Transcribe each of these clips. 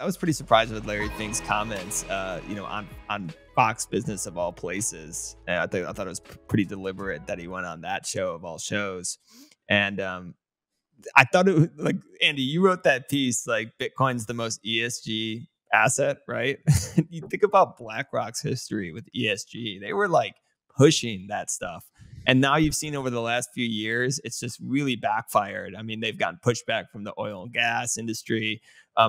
I was pretty surprised with Larry Fink's comments, on Fox Business of all places. And I thought it was pretty deliberate that he went on that show of all shows. And I thought it was, like, Andy, you wrote that piece, like, Bitcoin's the most ESG asset, right? You think about BlackRock's history with ESG. They were like pushing that stuff. And now you've seen over the last few years, it's just really backfired. I mean, they've gotten pushback from the oil and gas industry.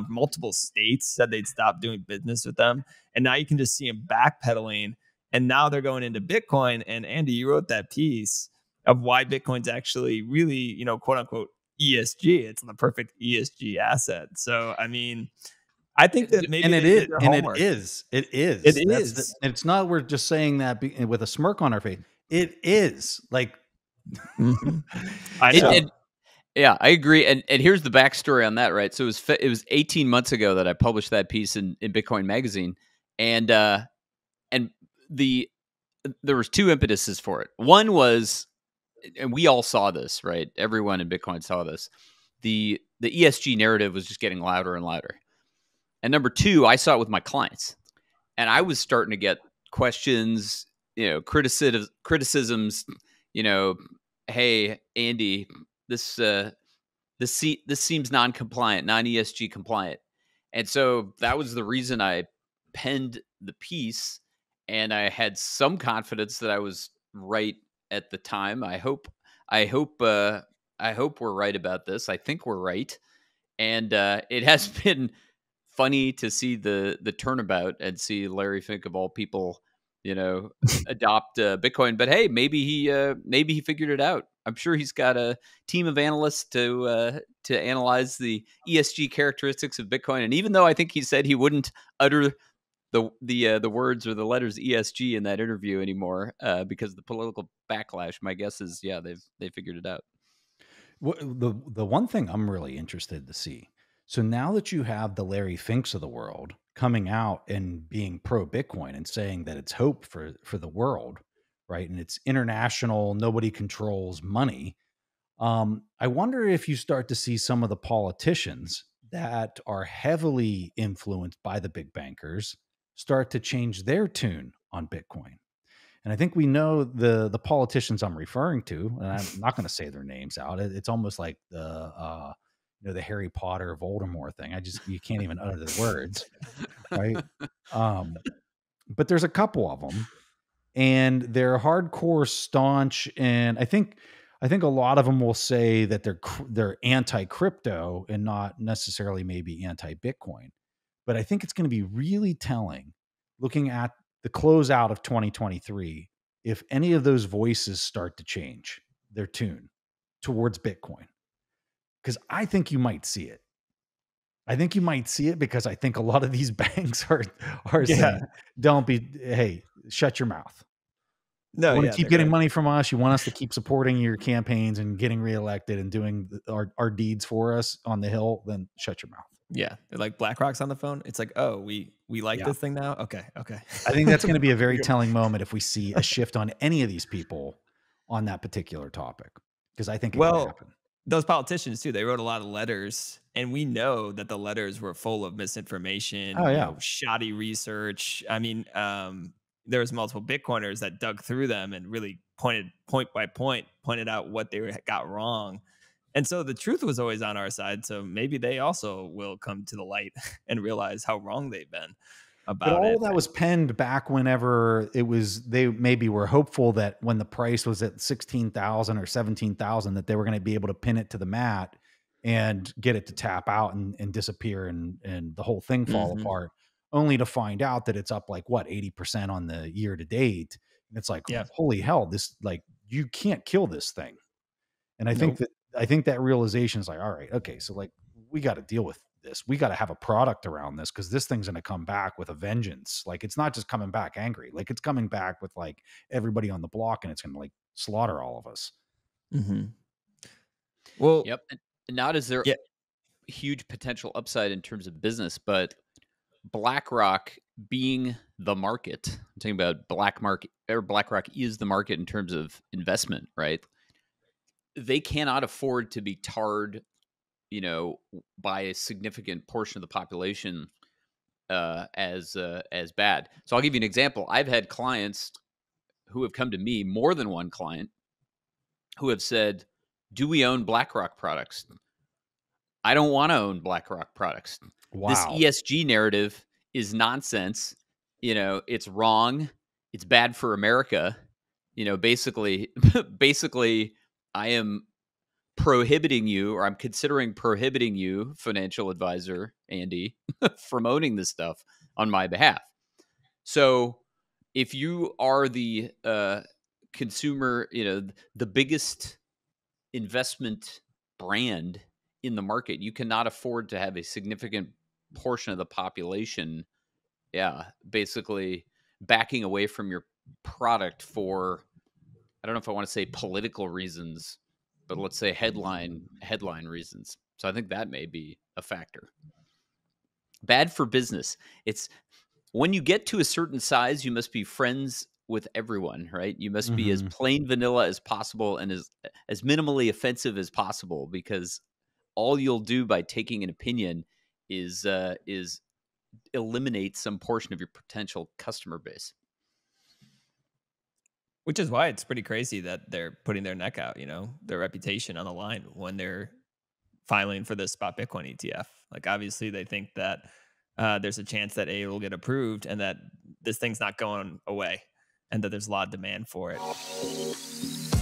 Multiple states said they'd stop doing business with them. And now you can just see them backpedaling. And now they're going into Bitcoin. And Andy, you wrote that piece of why Bitcoin's actually really, quote unquote, ESG. It's the perfect ESG asset. So, I mean, I think that maybe it is. It's not, we're just saying that with a smirk on our face. It is, like, yeah, I agree. And here's the backstory on that, right? So it was 18 months ago that I published that piece in Bitcoin Magazine, and there was two impetuses for it. One was, and we all saw this, right? Everyone in Bitcoin saw this. The ESG narrative was just getting louder and louder. And number two, I saw it with my clients, and I was starting to get questions. Criticisms, hey, Andy, this seems non-compliant, non-ESG compliant. And so that was the reason I penned the piece, and I had some confidence that I was right at the time. I hope we're right about this. I think we're right. And it has been funny to see the turnabout and see Larry Fink of all people, adopt Bitcoin. But hey, maybe he figured it out. I'm sure he's got a team of analysts to analyze the ESG characteristics of Bitcoin. And even though I think he said he wouldn't utter the words or the letters ESG in that interview anymore because of the political backlash, my guess is, yeah, they figured it out. Well, the one thing I'm really interested to see. So now that you have the Larry Finks of the world coming out and being pro Bitcoin and saying that it's hope for the world, right? And it's international, nobody controls money. I wonder if you start to see some of the politicians that are heavily influenced by the big bankers start to change their tune on Bitcoin. And I think we know the politicians I'm referring to, and I'm not going to say their names out. It's almost like the Harry Potter Voldemort thing. You can't even utter the words, right? But there's a couple of them, and they're hardcore, staunch, and I think a lot of them will say that they're anti-crypto and not necessarily maybe anti-Bitcoin. But I think it's going to be really telling, looking at the closeout of 2023, if any of those voices start to change their tune towards Bitcoin. Because I think you might see it. I think you might see it because I think a lot of these banks are saying, hey, shut your mouth. No, you want to keep getting money from us. You want us to keep supporting your campaigns and getting reelected and doing our deeds for us on the Hill. Then shut your mouth. Yeah. They're like, BlackRock's on the phone. It's like, oh, we like this thing now. Okay. Okay. I think that's going to be a very telling moment if we see a shift on any of these people on that particular topic, because I think it will happen. Those politicians too, they wrote a lot of letters, and we know that the letters were full of misinformation, shoddy research. I mean, there was multiple Bitcoiners that dug through them and really point by point pointed out what they got wrong. And so the truth was always on our side. So maybe they also will come to the light and realize how wrong they've been about it. But all that was penned back whenever it was, they maybe were hopeful that when the price was at 16,000 or 17,000, that they were going to be able to pin it to the mat and get it to tap out and disappear and the whole thing fall apart, only to find out that it's up like what, 80% on the year to date. And it's like, holy hell, this, like, you can't kill this thing. And I think that realization is like, all right, okay. So, like, we got to deal with this. We got to have a product around this, because this thing's going to come back with a vengeance. Like, it's not just coming back angry. Like, it's coming back with, like, everybody on the block, and it's going to, like, slaughter all of us. Well, not as there huge potential upside in terms of business, but BlackRock being the market, I'm talking about BlackRock is the market in terms of investment, right? They cannot afford to be tarred you know, by a significant portion of the population as bad. So I'll give you an example. I've had clients who have come to me, more than one client, who have said, do we own BlackRock products? I don't want to own BlackRock products. Wow. This ESG narrative is nonsense. You know, it's wrong. It's bad for America. You know, basically I am prohibiting you, or I'm considering prohibiting you, financial advisor Andy, from owning this stuff on my behalf. So if you are the consumer, you know, the biggest investment brand in the market, you cannot afford to have a significant portion of the population, yeah, basically backing away from your product for, I don't know if I want to say political reasons, but let's say headline reasons. So I think that may be a factor. Bad for business. It's when you get to a certain size, you must be friends with everyone, right? You must be as plain vanilla as possible and as minimally offensive as possible, because all you'll do by taking an opinion is eliminate some portion of your potential customer base. Which is why it's pretty crazy that they're putting their neck out, you know, their reputation on the line when they're filing for this spot Bitcoin ETF. Like, obviously they think that there's a chance that A will get approved and that this thing's not going away and that there's a lot of demand for it.